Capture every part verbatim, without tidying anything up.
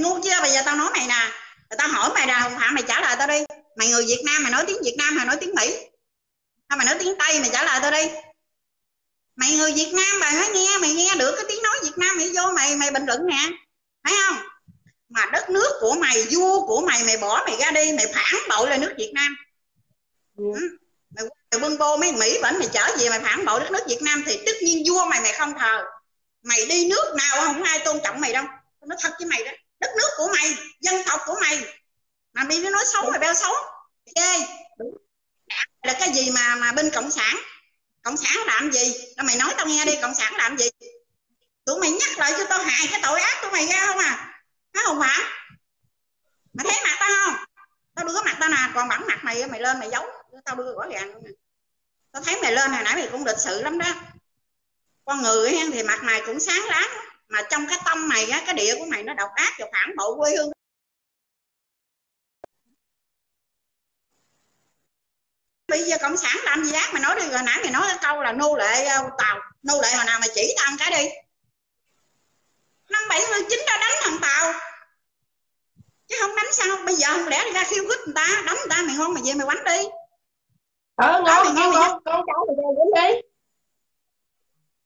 mày ngu chưa? Bây giờ tao nói mày nè, tao hỏi mày nào Phạm, mày trả lời tao đi. Mày người Việt Nam mày nói tiếng Việt Nam hay nói tiếng Mỹ? Hay mày nói tiếng Tây? Mày trả lời tao đi. Mày người Việt Nam mày nói nghe, mày nghe được cái tiếng nói Việt Nam mày vô mày mày bình luận nè, phải không? Mà đất nước của mày, vua của mày, mày bỏ mày ra đi, mày phản bội lại nước Việt Nam. Ừ. Mày, mày quân vô mấy Mỹ vẫn mày trở về mày phản bội đất nước Việt Nam thì tất nhiên vua mày mày không thờ. Mày đi nước nào không ai tôn trọng mày đâu. Nó thật với mày đó. Đất nước của mày, dân tộc của mày mà đi nói xấu mày beo xấu. Ê, là cái gì mà mà bên cộng sản? Cộng sản làm gì? Rồi mày nói tao nghe đi, cộng sản làm gì? Tụi mày nhắc lại cho tao hại cái tội ác tụi mày ra không à? Thấy không hả? Mày thấy mặt tao không? Tao đưa mặt tao nè, còn bẩn mặt mày mày lên mày giấu, tao đưa rõ ràng luôn nè. Tao thấy mày lên hồi nãy mày cũng lịch sự lắm đó. Con người ấy, thì mặt mày cũng sáng láng, mà trong cái tâm mày á, cái địa của mày nó độc ác và phản bội quê hương. Bây giờ cộng sản làm gì ác? Mày nói đi, rồi nãy mày nói cái câu là nô lệ Tàu. Nô lệ hồi nào mày chỉ tao cái đi. Năm bảy chín đã đánh thằng Tàu chứ không đánh sao? Bây giờ không lẽ đi ra khiêu khích người ta, đánh người ta, mày ngon mày về mày quánh đi. Ờ ngon ngon ngon con cháu mày ra quánh đi.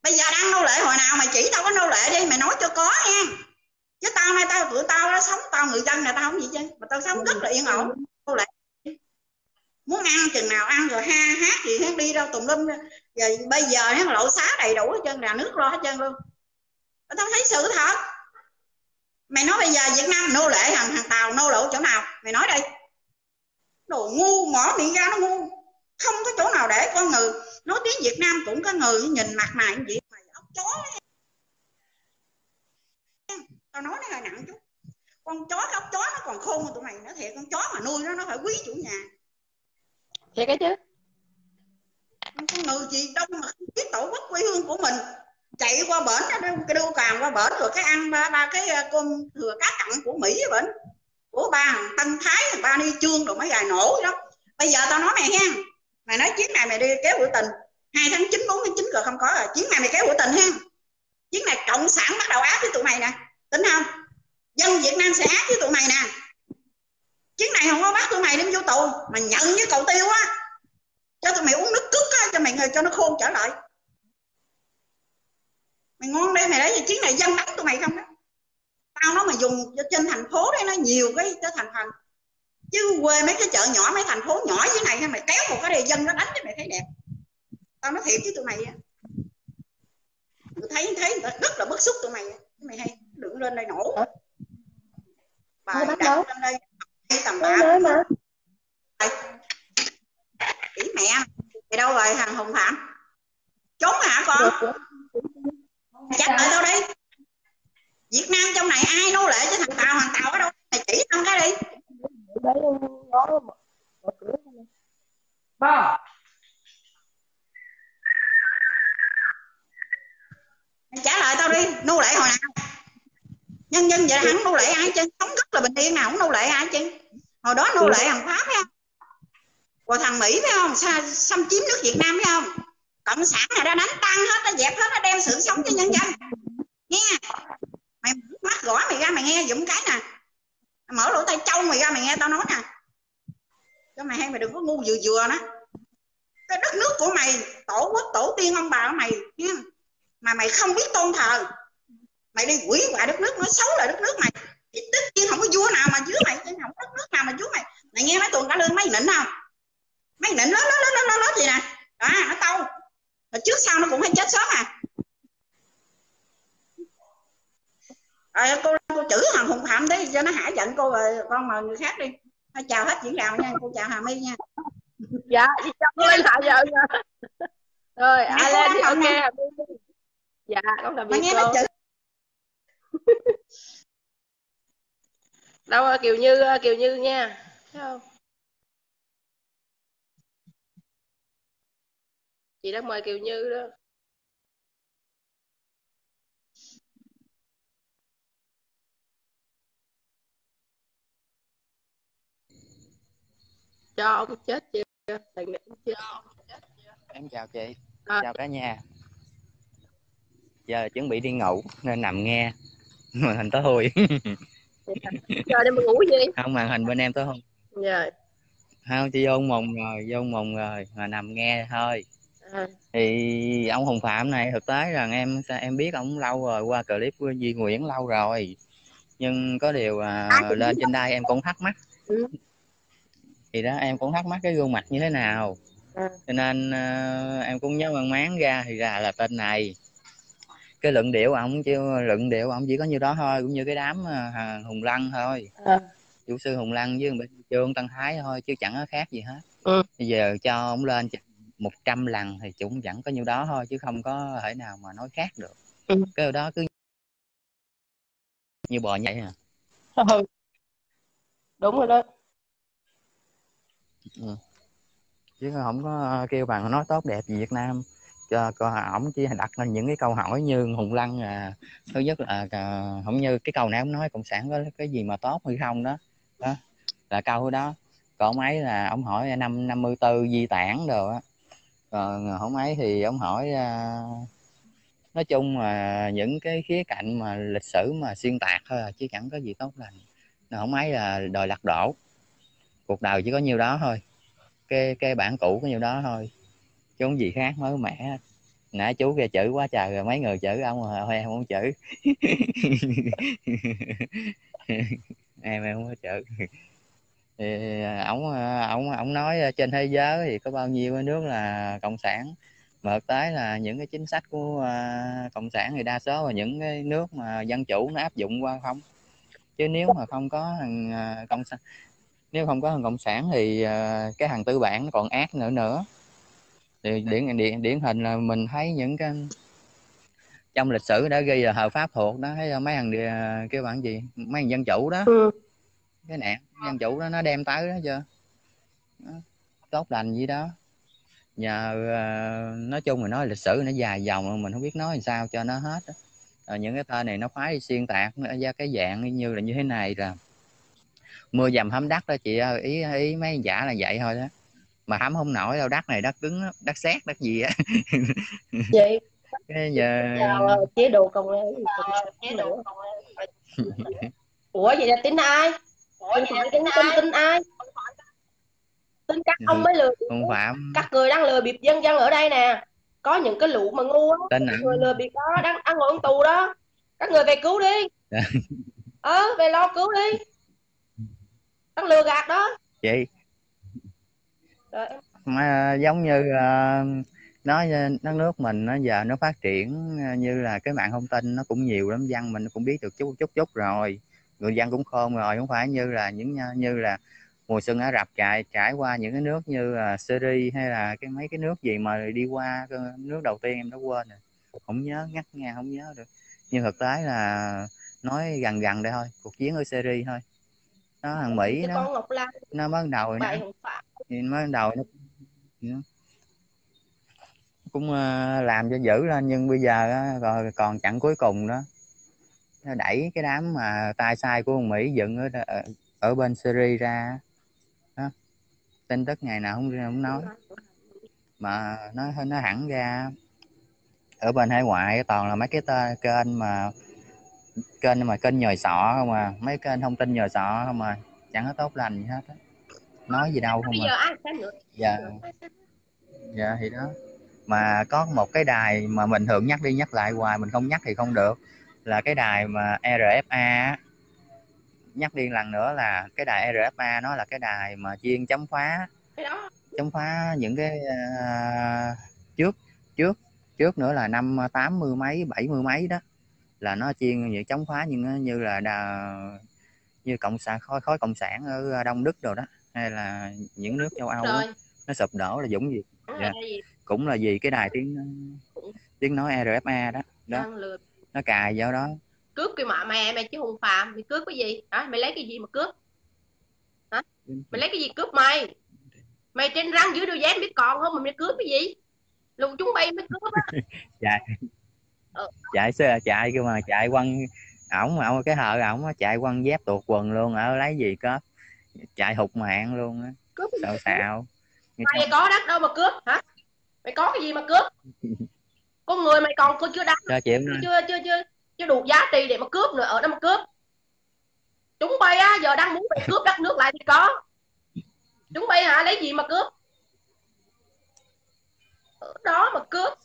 Bây giờ đang nô lệ hồi nào mày chỉ tao có nô lệ đi, mày nói cho có nha. Chứ tao nay tao tụi tao nó sống, tao người dân là tao không gì chứ, mà tao sống rất là yên ổn. Nô lệ muốn ăn chừng nào ăn, rồi ha hát gì hát đi đâu tùm lum. Rồi bây giờ nó lẩu xá đầy đủ hết trơn, là nước lo hết trơn luôn. Tao thấy sự thật. Mày nói bây giờ Việt Nam nô lệ thằng thằng Tàu, nô lệ chỗ nào? Mày nói đi. Đồ ngu mở miệng ra nó ngu. Không có chỗ nào để con người nói tiếng Việt Nam cũng có người nhìn mặt mày vậy mày ốc chó. Tao nói nó hơi nặng chút. Con chó cái ốc chó nó còn khôn hơn tụi mày nữa thiệt. Con chó mà nuôi nó nó phải quý chủ nhà. Thiệt cái chứ. Con người gì đâu mà không biết tổ quốc quê hương của mình. Chạy qua bển, cái đu càng qua bển rồi cái ăn ba ba cái con thừa cá cặn của Mỹ bển, của ba Tân Thái, ba Ni Chương rồi mấy gài nổ đó. Bây giờ tao nói mày ha, mày nói chuyến này mày đi kéo biểu tình hai tháng chín, bốn tháng chín rồi không có rồi, chuyến này mày kéo biểu tình ha. Chuyến này cộng sản bắt đầu áp với tụi mày nè, tính không? Dân Việt Nam sẽ áp với tụi mày nè. Chuyến này không có bắt tụi mày đem vô tù mà nhận với cậu tiêu á, cho tụi mày uống nước cứt á, cho mày người cho nó khôn trở lại. Mày ngon đây mày đấy, chiến này dân đánh tụi mày không đó. Tao nói mà dùng cho trên thành phố đấy, nó nhiều cái cái thành phần. Chứ quê mấy cái chợ nhỏ, mấy thành phố nhỏ dưới này mày kéo một cái đề dân nó đánh cho mày thấy đẹp. Tao nói thiệt chứ tụi mày. Tụi thấy thấy rất là bức xúc tụi mày. Mày hay đừng lên đây nổ. Bà đặt lên đây tầm bạ. Ý mẹ, mày đâu rồi thằng Hùng Phạm? Trốn hả con? Chắc ở đâu đi? Việt Nam trong này ai nô lệ chứ thằng Tàu, thằng Tàu ở đâu? Mày chỉ tao cái đi. Ba. Mày trả lời tao đi, nô lệ hồi nào? Nhân dân vậy hắn nô lệ ai chứ? Sống rất là bình yên nào, không nô lệ ai chứ? Hồi đó nô lệ thằng Pháp phải không? Rồi thằng Mỹ phải không? Xâm chiếm nước Việt Nam phải không? Cộng sản là đã đánh tan hết, nó dẹp hết, nó đem sự sống cho nhân dân. Nghe mày mắt gõ mày ra mày nghe dụm cái nè, mở lỗ tai trâu mày ra mày nghe tao nói nè, cho mày hay mày đừng có ngu vừa vừa đó. Cái đất nước của mày, tổ quốc tổ tiên ông bà của mày nha, mà mày không biết tôn thờ, mày đi hủy hoại đất nước, nói xấu lại đất nước mày thì tất nhiên không có vua nào mà dưới mày, không có đất nước nào mà dưới mày. Mày nghe mấy tuần cả lương mấy nịnh không? Mấy nịnh lớn lớn lớn lớn lớn gì nè đó, nó tâu. Rồi trước sau nó cũng hay chết sớm à. À cô, cô chữ thằng Hùng Phạm đấy cho nó hả giận cô rồi, con mời người khác đi. Thôi chào hết diễn đào nha, cô chào Hà My nha. Dạ, cô lên lại giờ nha. Rồi, ai lên thì ok Hà My. Dạ, con làm việc cô. Mày nghe mấy chữ. Đâu Kiều Như, Kiều Như nha. Thấy không? Chị đang mời Kiều Như đó. Cho ông chết chưa? Em chào chị, à. Chào cả nhà. Giờ chuẩn bị đi ngủ nên nằm nghe mà thành tối hôi. Trời, đêm mình ngủ gì? Không, màn hình bên em tới không? Dạ. Không, chị vô mùng rồi, vô mùng rồi, mà nằm nghe thôi. À. Thì ông Hùng Phạm này thực tế rằng em em biết ông lâu rồi, qua clip của Duy Nguyễn lâu rồi. Nhưng có điều à, à, lên trên đây em cũng thắc mắc. Ừ. Thì đó, em cũng thắc mắc cái gương mặt như thế nào. À. Cho nên uh, em cũng nhớ mang máng ra thì ra là tên này. Cái luận điệu ổng chứ luận điệu ổng chỉ có nhiêu đó thôi, cũng như cái đám uh, Hùng Lăng thôi. À. Vũ sư Hùng Lăng với Trương Tân Thái thôi, chứ chẳng có khác gì hết. Ừ. Bây giờ cho ổng lên một trăm lần thì chúng vẫn có nhiêu đó thôi, chứ không có thể nào mà nói khác được. Ừ. Cái đó cứ như bò vậy hả? Ừ. Đúng rồi đó. Ừ. Chứ không có kêu bằng nói tốt đẹp gì Việt Nam. Cho ổng chỉ đặt lên những cái câu hỏi như Hùng Lăng à, thứ nhất là không như cái câu nào cũng nói cộng sản có cái gì mà tốt hay không đó, đó là câu đó. Còn mấy là ông hỏi năm năm mươi tư di tản rồi á, còn không ấy thì ông hỏi uh, nói chung là những cái khía cạnh mà lịch sử mà xuyên tạc thôi, chứ chẳng có gì tốt lành. Không ấy là đòi lật đổ cuộc đời, chỉ có nhiêu đó thôi, cái cái bản cũ có nhiêu đó thôi, chứ không gì khác mới mẻ. Nãy chú kia chữ quá trời rồi, mấy người chữ ông rồi em không chữ. em em không có chữ. Thì ổng ổng ổng nói trên thế giới thì có bao nhiêu cái nước là cộng sản, mà thực tế là những cái chính sách của cộng sản thì đa số là những cái nước mà dân chủ nó áp dụng qua không. Chứ nếu mà không có thằng cộng sản, nếu không có thằng cộng sản thì cái thằng tư bản nó còn ác nữa nữa. Thì điển, điển, điển hình là mình thấy những cái trong lịch sử đã ghi là hợp pháp thuộc đó, thấy mấy thằng kêu bạn gì mấy thằng dân chủ đó, cái nạn dân chủ đó nó đem tới đó chưa đó, tốt lành gì đó. Nhờ nói chung là nói lịch sử nó dài dòng mình không biết nói làm sao cho nó hết đó. Rồi những cái tên này nó khoái xuyên tạc ra cái dạng như là như thế này là mưa dầm hấm đất đó chị ơi, ý ý mấy giả là vậy thôi đó, mà hấm không nổi đâu, đất này đất cứng, đất sét, đất gì á. Vậy cái giờ chế độ cộng chế độ ủa vậy là tính ai? Ủa vậy là tính ai? Tính ai? Tính các ông mới lừa. Không phải. Các người đang lừa bịp dân dân ở đây nè. Có những cái lũ mà ngu á, người lừa bịp đó đang ăn ngồi ông tù đó. Các người về cứu đi. Ờ, về lo cứu đi. Đang lừa gạt đó. Vậy mà giống như uh, nói đất nước mình nó giờ nó phát triển như là cái mạng thông tin nó cũng nhiều lắm, dân mình cũng biết được chút chút chút rồi, người dân cũng khôn rồi, không phải như là những như là mùa xuân Ả Rập chạy trải qua những cái nước như là Syria hay là cái mấy cái nước gì mà đi qua nước đầu tiên em đã quên rồi, không nhớ ngắt nghe không nhớ được. Nhưng thực tế là nói gần gần đây thôi, cuộc chiến ở Syria thôi đó, thằng Mỹ nó nó bắt đầu rồi nó thì mới đầu nó cũng làm cho dữ lên, nhưng bây giờ đó, rồi còn chặng cuối cùng đó, nó đẩy cái đám mà tay sai của Mỹ dựng ở ở bên Syria ra đó. Tin tức ngày nào không không nói mà nó nó hẳn ra ở bên hải ngoại toàn là mấy cái tên, kênh mà kênh mà kênh nhồi sọ không à, mấy kênh thông tin nhồi sọ không à, chẳng có tốt lành gì hết đó. Nói gì đâu không à. Dạ. Dạ thì đó. Mà có một cái đài mà mình thường nhắc đi nhắc lại hoài, mình không nhắc thì không được, là cái đài mà e rờ ép a. Nhắc đi lần nữa là cái đài e rờ ép a nó là cái đài mà chuyên chống phá chống phá những cái uh, trước trước trước nữa là năm tám mươi mấy bảy mươi mấy đó, là nó chuyên những chống phá nhưng như là đà, như cộng sản khói khói cộng sản ở Đông Đức rồi đó, hay là những nước châu Âu đó, nó sụp đổ là dũng gì dạ. Cũng là vì cái đài tiếng tiếng nói e rờ ép a đó đó, nó cài vào đó. Cướp cái mẹ mày, mày chứ Hùng Phạm mày cướp cái gì hả? Mày lấy cái gì mà cướp hả? Mày lấy cái gì cướp? Mày mày trên răng dưới đôi dép biết còn không mà mày cướp cái gì? Lùng chúng bay mới cướp á. Chạy ừ. chạy xe chạy kêu mà chạy quăng ổng, mà cái hờ ổng chạy quăng dép tuột quần luôn, ở lấy gì cướp, chạy hụt mạng luôn á. Sao sao mày có đất đâu mà cướp hả? Mày có cái gì mà cướp? Con người mày còn chưa đáng, chưa chưa chưa chưa đủ giá trị để mà cướp nữa, ở đó mà cướp. Chúng bay á, giờ đang muốn bị cướp đất nước lại thì có. Chúng bay hả, lấy gì mà cướp? Ở đó mà cướp.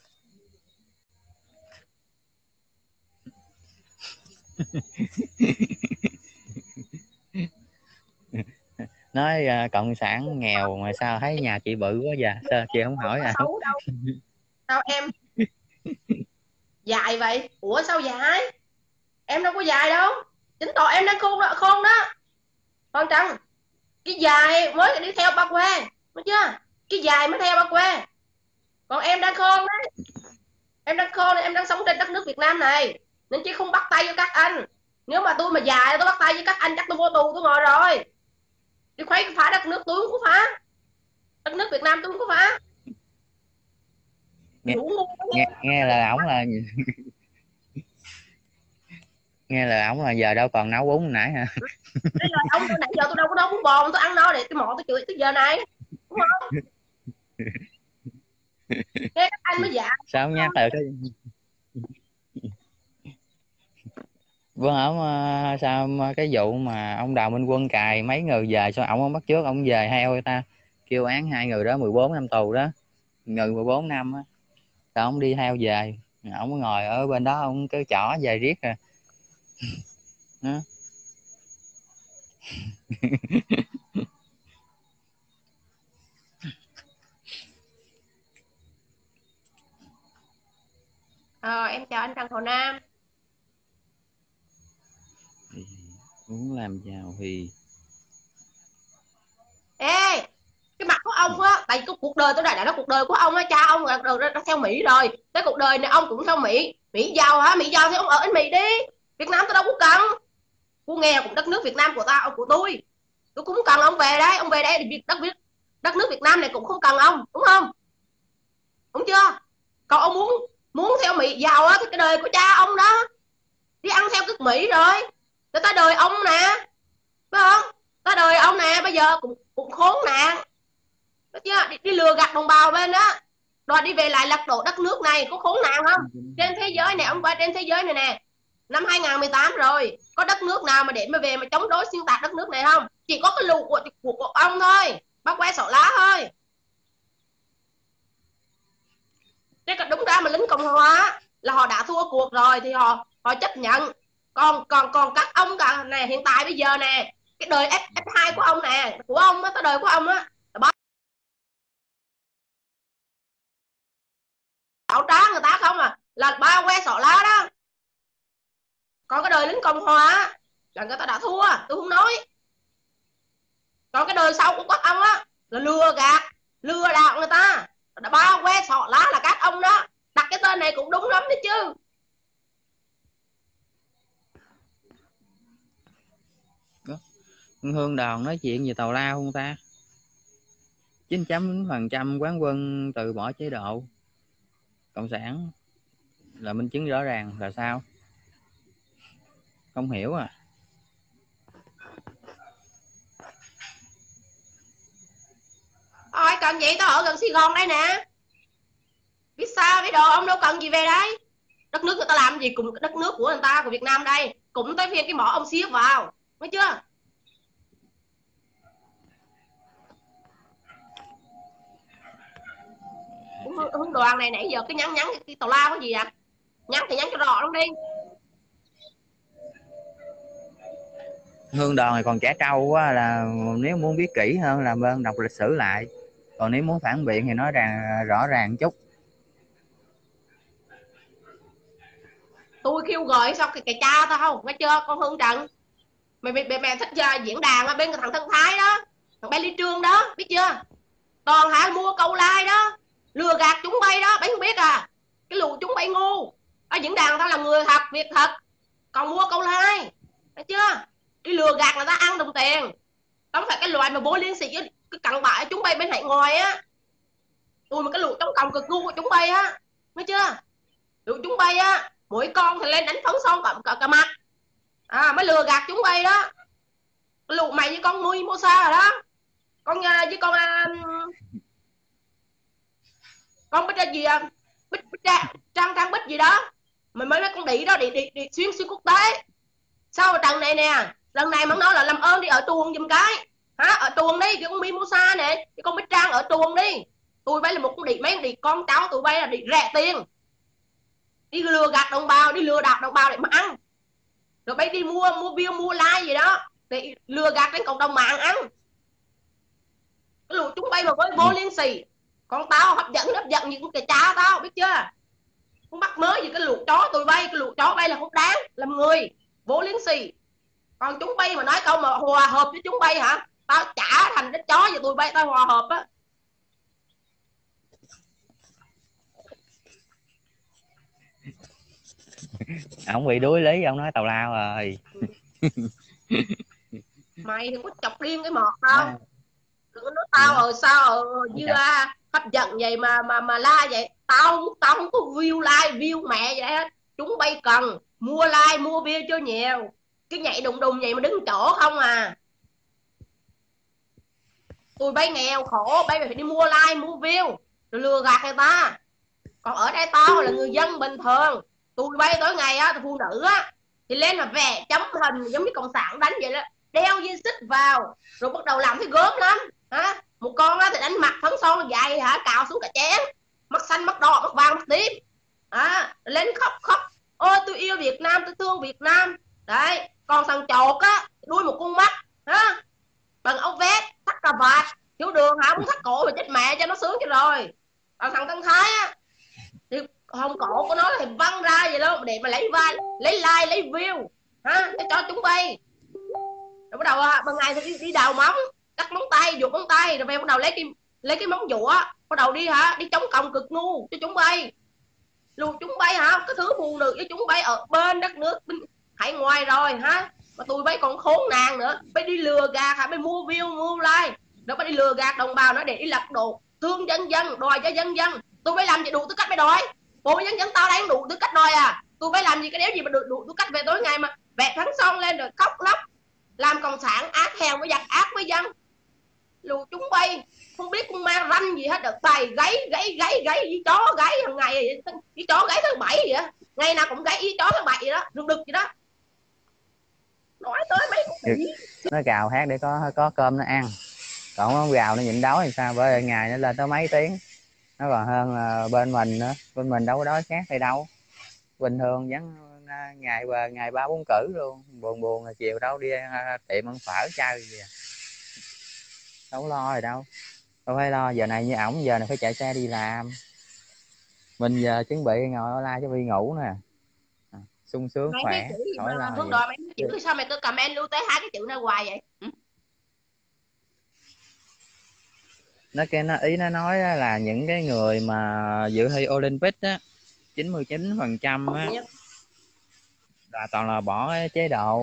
Nói uh, cộng sản nghèo mà sao thấy nhà chị bự quá vậy? Sao chị không hỏi à? Đâu. Sao em dài vậy? Ủa sao dài? Em đâu có dài đâu. Chính tỏ em đang khôn đó, khôn đó. Con Trần, cái dài mới đi theo ba quê, đúng chưa? Cái dài mới theo ba quê. Còn em đang khôn đấy. Em đang khôn, em đang sống trên đất nước Việt Nam này. Nên chứ không bắt tay với các anh. Nếu mà tôi mà dài tôi bắt tay với các anh chắc tôi vô tù tôi ngồi rồi. Đi khuấy phá đất nước tôi cũng có phá. Đất nước Việt Nam tôi cũng có phá. Nghe, nghe, nghe là ổng là nghe là ổng là giờ đâu còn nấu bún nãy hả? Bây giờ ông nãy giờ tôi đâu có nấu bún bò, tôi ăn nó để tôi mọ tôi chửi tới giờ này, đúng không? Nghe các anh mới dạ. Sao nha từ cái Vâng ổng sao cái vụ mà ông Đào Minh Quân cài mấy người về sao ổng không bắt trước ông về hay ôi ta kêu án hai người đó mười bốn năm tù đó, người mười bốn năm á, rồi ông đi theo về, ổng ngồi ở bên đó ông cứ chỏ về riết à. Đó. Ờ, em chào anh Trần Hồ Nam. Muốn làm giàu thì ê cái mặt của ông á, tại cái cuộc đời tôi đã nói cuộc đời của ông á, cha ông là theo Mỹ rồi, tới cuộc đời này ông cũng theo Mỹ. Mỹ giàu hả? Mỹ giàu thì ông ở bên Mỹ đi, Việt Nam tôi đâu có cần. Cô nghèo cũng đất nước Việt Nam của ta, của tôi. Tôi cũng cần ông về đây, ông về đây thì đất Việt, đất nước Việt Nam này cũng không cần ông, đúng không? Đúng chưa? Còn ông muốn muốn theo Mỹ giàu á, cái đời của cha ông đó, đi ăn theo cước Mỹ rồi. Rồi ta đời ông nè, phải không? Ta đời ông nè, bây giờ cũng cũng khốn nạn, đúng chưa? Đi, đi lừa gạt đồng bào bên đó, rồi đi về lại lật đổ đất nước này, có khốn nạn không? Trên thế giới này, ông qua trên thế giới này nè. Năm hai nghìn không trăm mười tám rồi, có đất nước nào mà để mà về mà chống đối xuyên tạc đất nước này không? Chỉ có cái lụ của, của, của ông thôi, bác que sọ lá thôi. Chứ đúng ra mà lính Cộng Hòa là họ đã thua cuộc rồi thì họ họ chấp nhận. Còn còn còn các ông cả này hiện tại bây giờ nè, cái đời ép hai của ông nè, của ông á, cái đời của ông á, bảo trá người ta không à, là ba que sọ lá đó. Còn cái đời lính Cộng Hòa là người ta đã thua, tôi không nói. Còn cái đời sau của các ông á là lừa gạt, lừa đảo người ta, đã bao que sọ lá là các ông đó. Đặt cái tên này cũng đúng lắm đấy chứ. Hương Đòn nói chuyện về tào lao không ta? chín mươi phần trăm quán quân từ bỏ chế độ cộng sản là minh chứng rõ ràng là sao? Không hiểu à. Ôi cần gì, tao ở gần Sài Gòn đây nè. Biết sao biết đồ, ông đâu cần gì về đây. Đất nước người ta làm gì cùng đất nước của người ta, của Việt Nam đây. Cũng tới phiên cái mỏ ông xiết vào, nói chưa? Hướng Đoàn này nãy giờ cứ nhắn nhắn cái tào lao có gì à? Nhắn thì nhắn cho rõ luôn đi. Hương Đoàn này còn trẻ trâu quá, là nếu muốn biết kỹ hơn làm ơn đọc lịch sử lại. Còn nếu muốn phản biện thì nói rằng rõ ràng chút. Tôi kêu gọi sao cái, cái cha tao không, nghe chưa con Hương Trần? Mày mày, mày, mày thích diễn đàn ở bên thằng Thân Thái đó, thằng bé Lý Trương đó, biết chưa? Toàn hả mua câu like đó, lừa gạt chúng bay đó, bạn không biết à? Cái lù chúng bay ngu. Ở diễn đàn tao là người thật, việc thật. Còn mua câu like, nghe chưa? Đi lừa gạt người ta ăn đồng tiền. Không phải cái loại mà bố liên sĩ với cái cặn bã chúng bay bên hải ngoài á. Tôi mà cái lũ chống cộng cực ngu của chúng bay á, nghe chưa? Lũ chúng bay á, mỗi con thì lên đánh phấn son cả, cả, cả mặt à, mới lừa gạt chúng bay đó. Cái lũ mày với con Mui Mosa rồi đó. Con với con Con Bích gì à? Bích, bích Trang Trang Bích gì đó. Mình mới nói con đĩ đó, đĩ, đĩ, đĩ xuyên xuyên quốc tế. Sau trận này nè, Lần này mắng nói là làm ơn đi ở tuồng giùm cái. Hả? Ở tuồng đi, cái con Mimosa này, cái con Bích Trang ở tuồng đi. Tụi bay là một con đĩ, mấy con đĩ con cháu tụi bay là đĩ rẻ tiền. Đi lừa gạt đồng bào, đi lừa đảo đồng bào để mà ăn. Rồi bay đi mua mua view, mua like gì đó để lừa gạt đến cộng đồng mạng ăn. Cái lũ chúng bay mà với vô liên xì. Con tao hấp dẫn, hấp dẫn những cái cha tao, biết chưa? Con bắt mới gì cái lũ chó tụi bay, cái lũ chó bay là không đáng, làm người, vô liên xì. Còn chúng bay mà nói câu mà hòa hợp với chúng bay hả? Tao trả thành cái chó và tụi bay tao hòa hợp á. Ông bị đuối lý, ông nói tào lao rồi. Mày đừng có chọc điên cái mọt tao. Đừng có nói tao rồi sao rồi như à, hấp dẫn vậy mà mà mà la vậy. Tao tao không có view like view mẹ vậy hết. Chúng bay cần mua like mua bia cho nhiều. Cứ nhảy đùng đùng vậy mà đứng chỗ không à. Tụi bay nghèo khổ, bay phải đi mua like mua view rồi lừa gạt người ta. Còn ở đây tao là người dân bình thường. Tụi bay tối ngày á, tụi phụ nữ á thì lên là vẽ chấm hình giống như cộng sản đánh vậy đó, đeo dây xích vào rồi bắt đầu làm thấy gớm lắm hả. Một con á thì đánh mặt phấn son dài hả, cạo xuống cả chén, mắt xanh mắt đỏ mắt vàng mắt tím hả, lên khóc khóc ôi tôi yêu Việt Nam, tôi thương Việt Nam đấy. Còn thằng chột á đuôi một con mắt hả, bằng áo vét thắt cà vạt thiếu đường hả, muốn thắt cổ mà chết mẹ cho nó sướng cho rồi. Còn thằng Tân Thái á thì hồng cổ của nó thì văng ra vậy đó để mà lấy vai lấy like lấy view hả, để cho chúng bay. Rồi bắt đầu ban ngày thì đi, đi đào móng, cắt móng tay, vuột móng tay, rồi về bắt đầu lấy cái lấy cái móng vuột bắt đầu đi hả, đi chống cộng cực ngu cho chúng bay luôn. Chúng bay hả, cái thứ buồn được với chúng bay ở bên đất nước bên hải ngoài rồi hả, mà tụi bay còn khốn nạn nữa. Bay đi lừa gạt hả, bay mua view mua like nó, bay đi lừa gạt đồng bào nó để đi lật đổ thương dân dân, đòi cho dân dân. Tụi bay làm gì đủ tư cách bay đòi. Bộ dân dân tao đang đủ tư cách đòi à. Tụi bay làm gì cái đéo gì mà đủ, đủ tư cách. Về tối ngày mà vẹt thắng xong lên rồi khóc lóc làm cộng sản ác hèn với giặc ác với dân. Lù chúng bay không biết con ma ranh gì hết được, tài gáy gáy gáy gáy với chó gáy hàng ngày vậy. Với chó gáy thứ bảy vậy đó, ngày nào cũng gáy với chó thứ bảy vậy đó, rực đực vậy đó. Nói tới mấy con gì nó gào hát để có có cơm nó ăn, còn nó gào nó nhịn đói thì sao, bởi vì ngày nó lên tới mấy tiếng nó còn hơn là bên mình nữa. Bên mình đâu có đói khát hay đâu, bình thường vẫn ngày và ngày ba bốn cử luôn. Buồn buồn là chiều đâu đi tiệm ăn phở chai gì à. Đâu có lo rồi, đâu đâu phải lo. Giờ này như ổng giờ này phải chạy xe đi làm, mình giờ chuẩn bị ngồi online cho Vi ngủ nè à, sung sướng mấy khỏe hỏi là hướng đòi mấy chữ sao mày cứ comment lưu tới hai cái chữ này hoài vậy. Ừ? Nó cái nó ý nó nói là những cái người mà dự thi Olympic á, chín mươi chín phần trăm á là toàn là bỏ cái chế độ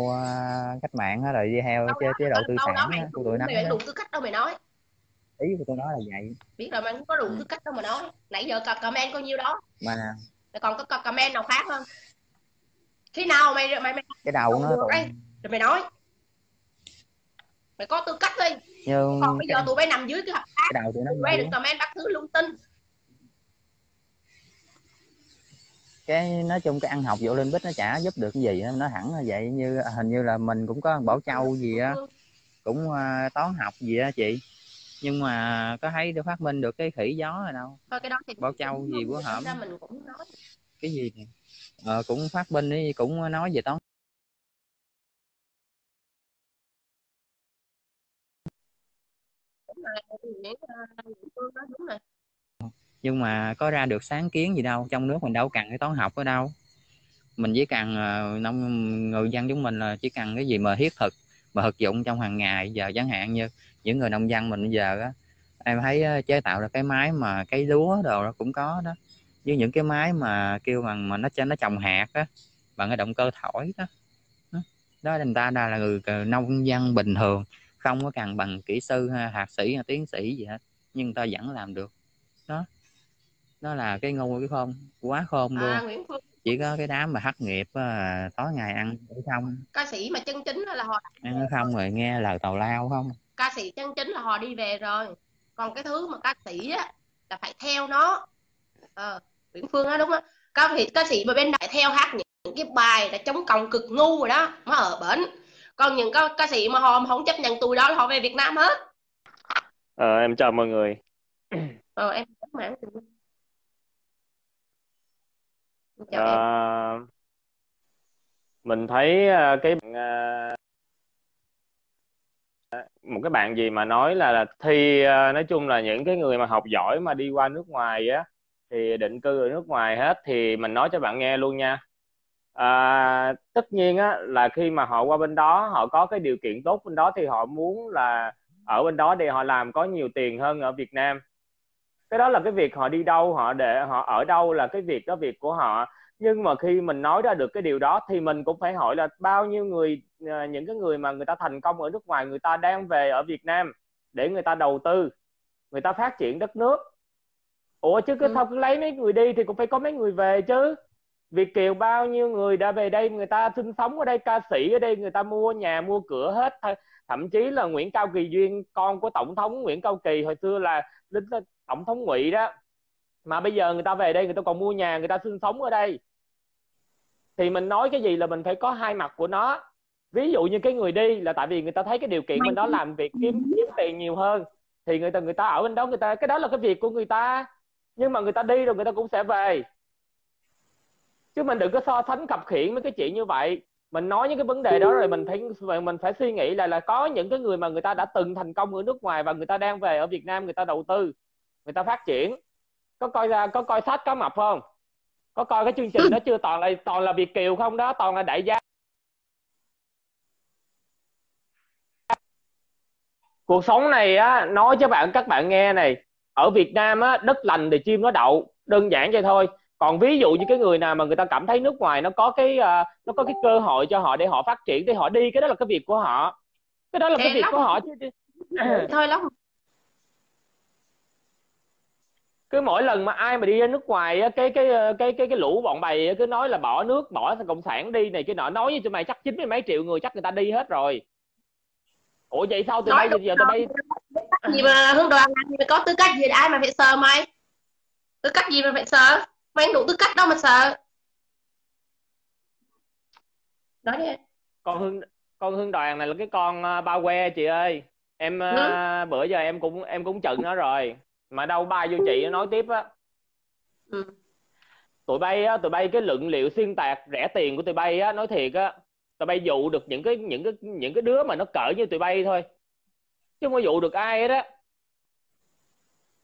cách mạng hết rồi đi theo chế, chế độ tư sản á, tụi nó đủ tư cách đâu mày nói. Ý của tụi nó là vậy. Biết rồi mà không có đủ tư cách đâu mà nói. Nãy giờ comment coi nhiêu đó. Mà mày còn có comment nào khác không? Khi nào mày mày mày cái đầu nó tụi... rồi mày nói. Mày có tư cách đi. Nhưng còn bây giờ tụi bay nằm dưới cái hợp tác, tụi bay đừng comment bắt thứ lung tinh. Cái nói chung cái ăn học vụ Olympic nó chả giúp được cái gì, nó hẳn là vậy. Như hình như là mình cũng có Bảo Châu gì á, cũng uh, toán học gì á chị, nhưng mà có thấy được phát minh được cái khỉ gió rồi đâu. Thôi cái đó thì Bảo Châu gì của hổm cái gì ờ, cũng phát minh đi, cũng nói về toán. Nhưng mà có ra được sáng kiến gì đâu, trong nước mình đâu cần cái toán học ở đâu. Mình chỉ cần nông người dân chúng mình là chỉ cần cái gì mà thiết thực mà thực dụng trong hàng ngày. Giờ chẳng hạn như những người nông dân mình bây giờ á, em thấy chế tạo ra cái máy mà cái lúa đồ nó cũng có đó, với những cái máy mà kêu bằng mà nó cho nó trồng hạt á bằng cái động cơ thổi đó. Đó người ta là người nông dân bình thường, không có cần bằng kỹ sư thạc sĩ hay tiến sĩ gì hết, nhưng ta vẫn làm được đó. Nó là cái ngu cái khôn quá khôn luôn. À, chỉ có cái đám mà thất nghiệp tối ngày ăn ở không, ca sĩ mà chân chính là họ ăn ở không rồi nghe lời tào lao không. Ca sĩ chân chính là họ đi về rồi, còn cái thứ mà ca sĩ á là phải theo nó. Ờ, Nguyễn Phương á đúng á, ca sĩ ca sĩ mà bên này theo hát những cái bài là chống cộng cực ngu rồi đó, nó ở bển. Còn những ca, ca sĩ mà họ không chấp nhận tụi đó là họ về Việt Nam hết. Ờ, em chào mọi người. Ờ, em chào mọi người. Chào em. À, mình thấy à, cái à, một cái bạn gì mà nói là, là thi à, nói chung là những cái người mà học giỏi mà đi qua nước ngoài á thì định cư ở nước ngoài hết, thì mình nói cho bạn nghe luôn nha. À, tất nhiên á là khi mà họ qua bên đó, họ có cái điều kiện tốt bên đó thì họ muốn là ở bên đó để họ làm có nhiều tiền hơn ở Việt Nam. Cái đó là cái việc họ đi đâu, họ để họ ở đâu là cái việc đó, việc của họ. Nhưng mà khi mình nói ra được cái điều đó thì mình cũng phải hỏi là bao nhiêu người, những cái người mà người ta thành công ở nước ngoài, người ta đang về ở Việt Nam để người ta đầu tư, người ta phát triển đất nước. Ủa chứ cứ, ừ. thôi, cứ lấy mấy người đi thì cũng phải có mấy người về chứ. Việt kiều bao nhiêu người đã về đây, người ta sinh sống ở đây, ca sĩ ở đây, người ta mua nhà mua cửa hết. Thậm chí là Nguyễn Cao Kỳ Duyên, con của Tổng thống Nguyễn Cao Kỳ hồi xưa là lính Tổng thống Ngụy đó, mà bây giờ người ta về đây người ta còn mua nhà, người ta sinh sống ở đây. Thì mình nói cái gì là mình phải có hai mặt của nó. Ví dụ như cái người đi là tại vì người ta thấy cái điều kiện bên đó làm việc kiếm kiếm tiền nhiều hơn thì người ta người ta ở bên đó, người ta cái đó là cái việc của người ta. Nhưng mà người ta đi rồi người ta cũng sẽ về. Chứ mình đừng có so sánh khập khiễng mấy cái chuyện như vậy. Mình nói những cái vấn đề đó rồi mình phải mình phải suy nghĩ là là có những cái người mà người ta đã từng thành công ở nước ngoài và người ta đang về ở Việt Nam, người ta đầu tư, người ta phát triển. Có coi ra có coi sách Cá Mập không? Có coi cái chương trình đó chưa? Toàn là toàn là Việt kiều không đó, toàn là đại gia. Cuộc sống này á, nói cho bạn các bạn nghe này, ở Việt Nam á, đất lành thì chim nó đậu, đơn giản vậy thôi. Còn ví dụ như cái người nào mà người ta cảm thấy nước ngoài nó có cái uh, nó có cái cơ hội cho họ để họ phát triển thì họ đi, cái đó là cái việc của họ. Cái đó là cái việc của họ chứ. Thôi lắm. Cứ mỗi lần mà ai mà đi ra nước ngoài á, cái cái cái cái cái lũ bọn bày cứ nói là bỏ nước, bỏ cộng sản đi này cái nọ, nói như tụi mày chắc chín mươi mấy triệu người chắc người ta đi hết rồi. Ủa vậy sao tụi mày giờ tụi bay gì mà Hương Đoàn mày có tư cách gì ai mà phải sợ mày? Tư cách gì mà phải sợ? Mày đủ tư cách đâu mà sợ. Nói đi. Con Hương con Hương Đoàn này là cái con ba que chị ơi. Em ừ. bữa giờ em cũng em cũng chừng nó rồi. Mà đâu ba vô chị nói tiếp á. Ừ. Tụi bay á, tụi bay cái luận liệu xuyên tạc rẻ tiền của tụi bay á, nói thiệt á, tụi bay dụ được những cái những cái những cái đứa mà nó cỡ như tụi bay thôi. Chứ không có dụ được ai hết á.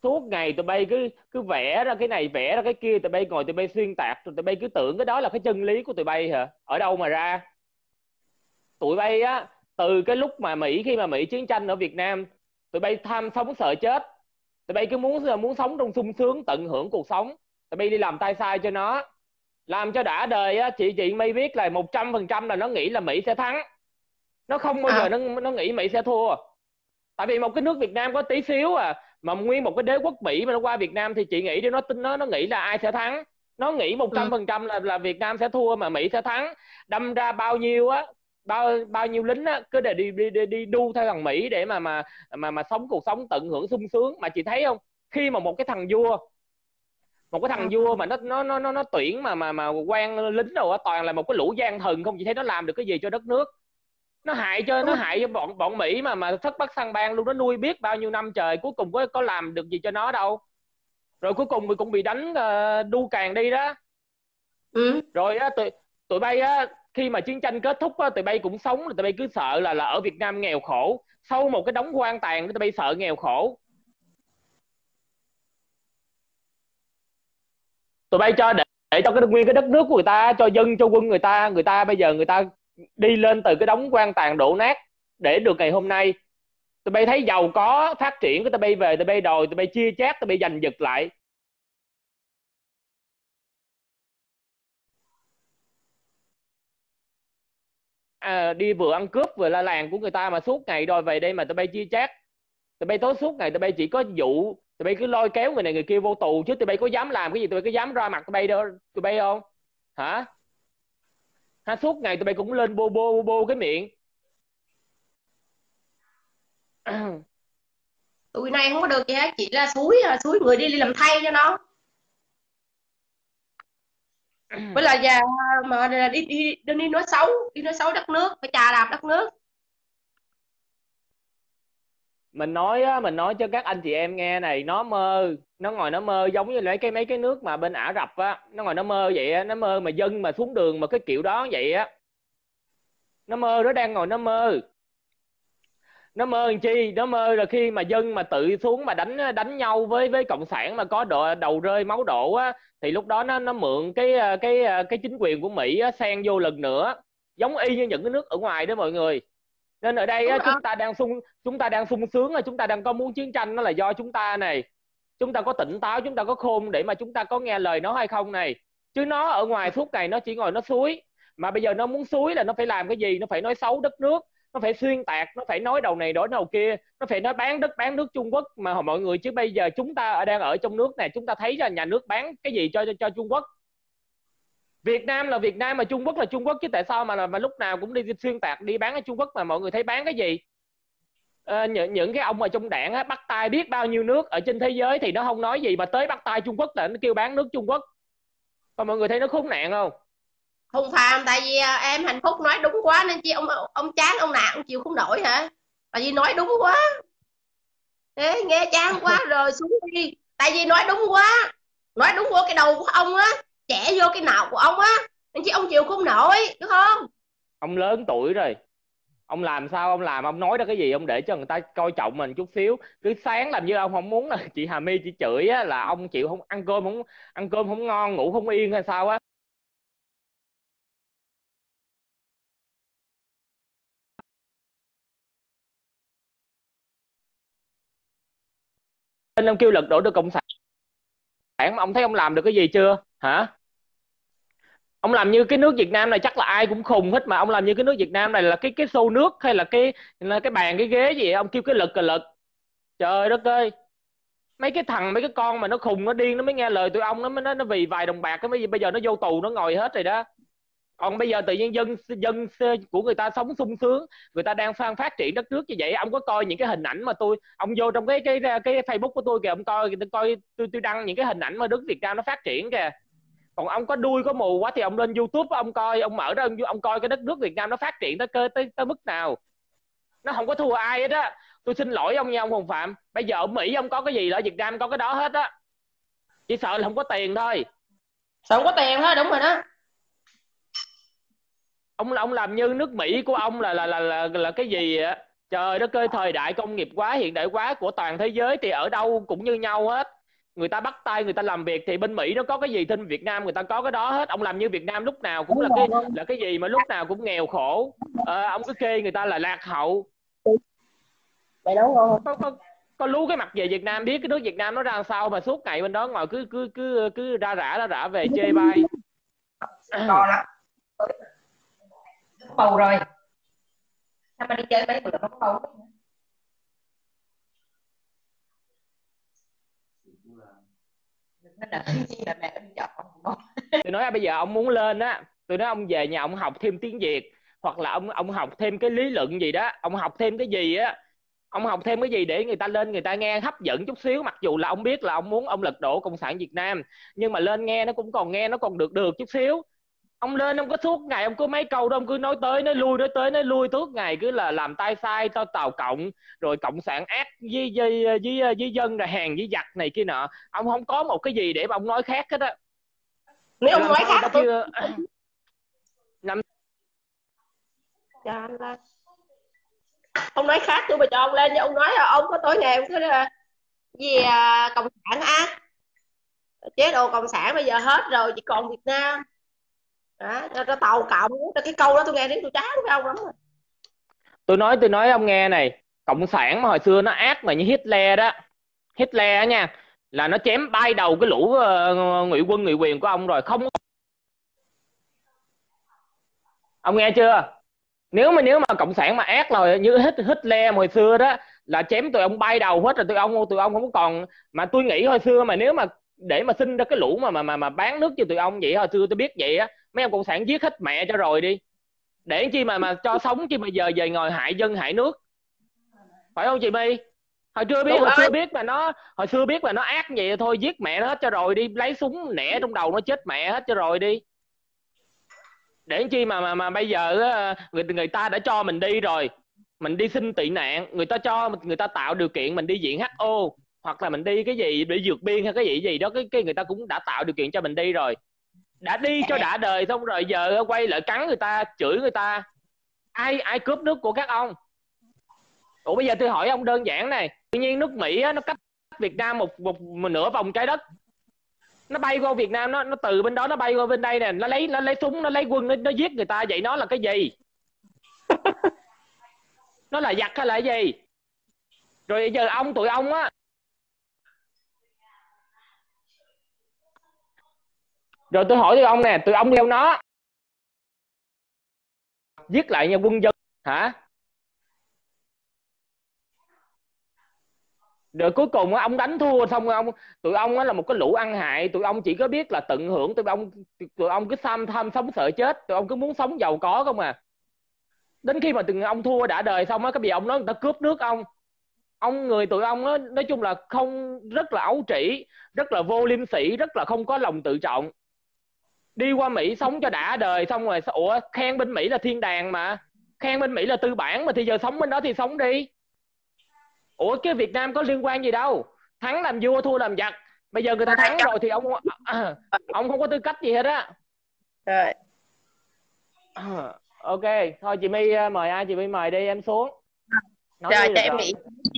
Suốt ngày tụi bay cứ cứ vẽ ra cái này vẽ ra cái kia, tụi bay ngồi tụi bay xuyên tạc, tụi bay cứ tưởng cái đó là cái chân lý của tụi bay hả? Ở đâu mà ra? Tụi bay á, từ cái lúc mà Mỹ, khi mà Mỹ chiến tranh ở Việt Nam, tụi bay tham sống sợ chết, tụi bay cứ muốn muốn sống trong sung sướng tận hưởng cuộc sống, tụi bay đi làm tay sai cho nó, làm cho đã đời á. Chị chị May biết là một trăm phần trăm là nó nghĩ là Mỹ sẽ thắng, nó không bao giờ nó nó nghĩ Mỹ sẽ thua. Tại vì một cái nước Việt Nam có tí xíu à, mà nguyên một cái đế quốc Mỹ mà nó qua Việt Nam thì chị nghĩ đi, nó tin nó nó nghĩ là ai sẽ thắng, nó nghĩ một trăm phần trăm là là Việt Nam sẽ thua mà Mỹ sẽ thắng. Đâm ra bao nhiêu á, bao bao nhiêu lính á cứ để đi đi đi, đi đu theo thằng Mỹ để mà mà mà mà sống cuộc sống tận hưởng sung sướng. Mà chị thấy không, khi mà một cái thằng vua một cái thằng vua mà nó nó nó nó, nó tuyển mà mà mà quan lính rồi á, toàn là một cái lũ gian thần không. Chị thấy nó làm được cái gì cho đất nước? Nó hại cho nó hại cho bọn bọn Mỹ mà mà thất bắc sang bang luôn. Nó nuôi biết bao nhiêu năm trời, cuối cùng có có làm được gì cho nó đâu. Rồi cuối cùng mình cũng bị đánh uh, đu càng đi đó. Ừ. Rồi á, tụi tụi bay á, khi mà chiến tranh kết thúc á, tụi bay cũng sống, tụi bay cứ sợ là là ở Việt Nam nghèo khổ, sau một cái đống hoang tàn tụi bay sợ nghèo khổ. Tụi bay cho để, để cho cái nguyên cái đất nước của người ta, cho dân cho quân người ta, người ta bây giờ người ta đi lên từ cái đống hoang tàn đổ nát để được ngày hôm nay. Tụi bay thấy giàu có phát triển, tụi bay về, tụi bay đòi, tụi bay chia chác, tụi bay giành giật lại. À, đi vừa ăn cướp vừa la làng của người ta mà suốt ngày đòi về đây mà tụi bay chia chác. Tụi bay tối suốt ngày tụi bay chỉ có dụ, tụi bay cứ lôi kéo người này người kia vô tù, chứ tụi bay có dám làm cái gì, tụi bay có dám ra mặt tụi bay đâu, tụi bay không? Hả? Ha, suốt ngày tụi bay cũng lên bô bô bô, bô cái miệng. Tụi này không có được gì hết, chỉ là suối suối người đi, đi làm thay cho nó. Với là già mà đi đi đi nói xấu, đi nói xấu đất nước, phải chà đạp đất nước. mình nói á, mình nói cho các anh chị em nghe này, nó mơ, nó ngồi nó mơ giống như lấy cái mấy cái nước mà bên Ả Rập á, nó ngồi nó mơ vậy á, nó mơ mà dân mà xuống đường mà cái kiểu đó vậy á, nó mơ, nó đang ngồi nó mơ, nó mơ làm chi, nó mơ là khi mà dân mà tự xuống mà đánh đánh nhau với với cộng sản mà có độ, đầu rơi máu đổ á, thì lúc đó nó nó mượn cái cái cái chính quyền của Mỹ á, xen vô lần nữa, giống y như những cái nước ở ngoài đó mọi người. Nên ở đây á, chúng ta đang sung chúng ta đang sung sướng, là chúng ta đang có muốn chiến tranh, nó là do chúng ta này, chúng ta có tỉnh táo, chúng ta có khôn để mà chúng ta có nghe lời nó hay không này, chứ nó ở ngoài suốt này nó chỉ ngồi nó suối, mà bây giờ nó muốn suối là nó phải làm cái gì, nó phải nói xấu đất nước, nó phải xuyên tạc, nó phải nói đầu này đổi đầu kia, nó phải nói bán đất bán nước Trung Quốc mà mọi người. Chứ bây giờ chúng ta đang ở trong nước này, chúng ta thấy là nhà nước bán cái gì cho cho, cho Trung Quốc. Việt Nam là Việt Nam mà Trung Quốc là Trung Quốc, chứ tại sao mà mà lúc nào cũng đi xuyên tạc đi bán ở Trung Quốc mà mọi người thấy bán cái gì? À, những, những cái ông ở trong đảng á, bắt tay biết bao nhiêu nước ở trên thế giới thì nó không nói gì, mà tới bắt tay Trung Quốc là nó kêu bán nước Trung Quốc. Còn mọi người thấy nó khốn nạn không? Không Phạm, tại vì em Hạnh Phúc nói đúng quá nên chị ông ông chán ông nạn ông chịu không nổi hả? Tại vì nói đúng quá. Ê, nghe chán quá rồi xuống đi. Tại vì nói đúng quá. Nói đúng quá cái đầu của ông á, trẻ vô cái nào của ông á nên chị ông chịu không nổi, đúng không? Ông lớn tuổi rồi, ông làm sao ông làm, ông nói ra cái gì ông để cho người ta coi trọng mình chút xíu. Cứ sáng làm như ông không muốn là chị Hà My chỉ chửi á, là ông chịu không ăn cơm, không ăn cơm không ngon, ngủ không yên hay sao á. Nên ông kêu lật đổ được cộng sản, ông thấy ông làm được cái gì chưa hả? Ông làm như cái nước Việt Nam này chắc là ai cũng khùng hết, mà ông làm như cái nước Việt Nam này là cái cái xô nước hay là cái là cái bàn cái ghế gì, ông kêu cái lực cờ lực. Trời đất ơi, mấy cái thằng mấy cái con mà nó khùng nó điên nó mới nghe lời tụi ông, nó nó nó vì vài đồng bạc cái mới bây giờ nó vô tù nó ngồi hết rồi đó. Còn bây giờ tự nhiên dân dân của người ta sống sung sướng, người ta đang phan phát triển đất nước như vậy. Ông có coi những cái hình ảnh mà tôi, ông vô trong cái cái cái Facebook của tôi kìa, ông coi tôi coi tôi tôi đăng những cái hình ảnh mà đất Việt Nam nó phát triển kìa. Còn ông có đuôi có mù quá thì ông lên YouTube ông coi, ông mở ra ông, ông coi cái đất nước Việt Nam nó phát triển tới tới tới mức nào. Nó không có thua ai hết á. Tôi xin lỗi ông nha ông Hồng Phạm. Bây giờ ở Mỹ ông có cái gì là ở Việt Nam có cái đó hết á. Chỉ sợ là không có tiền thôi. Sợ không có tiền thôi, đúng rồi đó. Ông ông làm như nước Mỹ của ông là là là là, là cái gì vậy? Trời đất ơi, thời đại công nghiệp quá, hiện đại quá của toàn thế giới thì ở đâu cũng như nhau hết. Người ta bắt tay người ta làm việc thì bên Mỹ nó có cái gì thì Việt Nam người ta có cái đó hết. Ông làm như Việt Nam lúc nào cũng là cái là cái gì mà lúc nào cũng nghèo khổ. À, ông cứ kê người ta là lạc hậu. Có, có, có lú cái mặt về Việt Nam biết cái nước Việt Nam nó ra sao mà suốt ngày bên đó ngồi cứ cứ cứ cứ ra rã ra rã về chê bai. To lắm. Bầu rồi sao mà đi chơi mấy người không bầu nên là là mẹ em chọn. Tôi nói bây giờ ông muốn lên á, tôi nói ông về nhà ông học thêm tiếng Việt, hoặc là ông ông học thêm cái lý luận gì đó, ông học thêm cái gì á, ông học thêm cái gì để người ta lên người ta nghe hấp dẫn chút xíu. Mặc dù là ông biết là ông muốn ông lật đổ cộng sản Việt Nam, nhưng mà lên nghe nó cũng còn nghe nó còn được được chút xíu. Ông lên ông có suốt ngày ông cứ mấy câu đó ông cứ nói tới nói lui nói tới nói lui suốt ngày, cứ là làm tay sai tao tàu cộng rồi cộng sản ác với với với, với dân rồi hàng với giặc này kia nọ. Ông không có một cái gì để mà ông nói khác hết á. Nếu ông nói khác chưa năm ông nói khác tôi mà cho ông lên, nhưng ông nói là ông có tối ngày ông cứ gì à, cộng sản ác chế độ cộng sản bây giờ hết rồi chỉ còn Việt Nam. Đó, cho tàu cộng, cho cái câu đó tôi nghe đến tôi chán với ông lắm rồi. Tôi nói tôi nói ông nghe này, cộng sản mà hồi xưa nó ác mà như Hitler đó, Hitler nha, là nó chém bay đầu cái lũ uh, ngụy quân ngụy quyền của ông rồi không. Ông nghe chưa? Nếu mà nếu mà cộng sản mà ác rồi như Hitler hồi xưa đó là chém tụi ông bay đầu hết rồi, tụi ông tụi ông không còn. Mà tôi nghĩ hồi xưa mà nếu mà để mà sinh ra cái lũ mà mà mà, mà bán nước cho tụi ông vậy, hồi xưa tôi biết vậy á, mấy ông cộng sản giết hết mẹ cho rồi đi, để chi mà mà cho sống chứ bây giờ về ngồi hại dân hại nước, phải không chị My? Hồi chưa biết, hồi xưa biết mà nó hồi xưa biết mà nó ác vậy thôi giết mẹ nó hết cho rồi đi, lấy súng nẻ trong đầu nó chết mẹ hết cho rồi đi, để chi mà mà mà bây giờ người người ta đã cho mình đi rồi, mình đi xin tị nạn, người ta cho người ta tạo điều kiện mình đi diện hát o hoặc là mình đi cái gì để vượt biên hay cái gì gì đó, cái cái người ta cũng đã tạo điều kiện cho mình đi rồi, đã đi cho đã đời, xong rồi giờ quay lại cắn người ta, chửi người ta. Ai ai cướp nước của các ông? Ủa bây giờ tôi hỏi ông đơn giản này, tự nhiên nước Mỹ á, nó cách Việt Nam một, một một nửa vòng trái đất, nó bay qua Việt Nam, nó nó từ bên đó nó bay qua bên đây nè, nó lấy nó lấy súng, nó lấy quân, nó, nó giết người ta, vậy nó là cái gì? Nó là giặc hay là cái gì? Rồi giờ ông tụi ông á, rồi tôi hỏi tụi ông nè, tụi ông theo nó giết lại nhà quân dân hả? Rồi cuối cùng ông đánh thua xong rồi ông, tụi ông là một cái lũ ăn hại, tụi ông chỉ có biết là tận hưởng, tụi ông tụi ông cứ tham tham sống sợ chết, tụi ông cứ muốn sống giàu có không à. Đến khi mà từng ông thua đã đời xong á, cái bị ông nói người ta cướp nước ông. Ông người tụi ông á, nói chung là không, rất là ấu trĩ, rất là vô liêm sỉ, rất là không có lòng tự trọng. Đi qua Mỹ sống cho đã đời xong rồi ủa khen bên Mỹ là thiên đàng mà, khen bên Mỹ là tư bản mà, thì giờ sống bên đó thì sống đi. Ủa cái Việt Nam có liên quan gì đâu, thắng làm vua thua làm giặc. Bây giờ người ta thắng rồi thì ông à, ông không có tư cách gì hết á. Rồi ok, thôi chị My mời ai, chị My mời đi, em xuống. Nói rồi cho em nghỉ.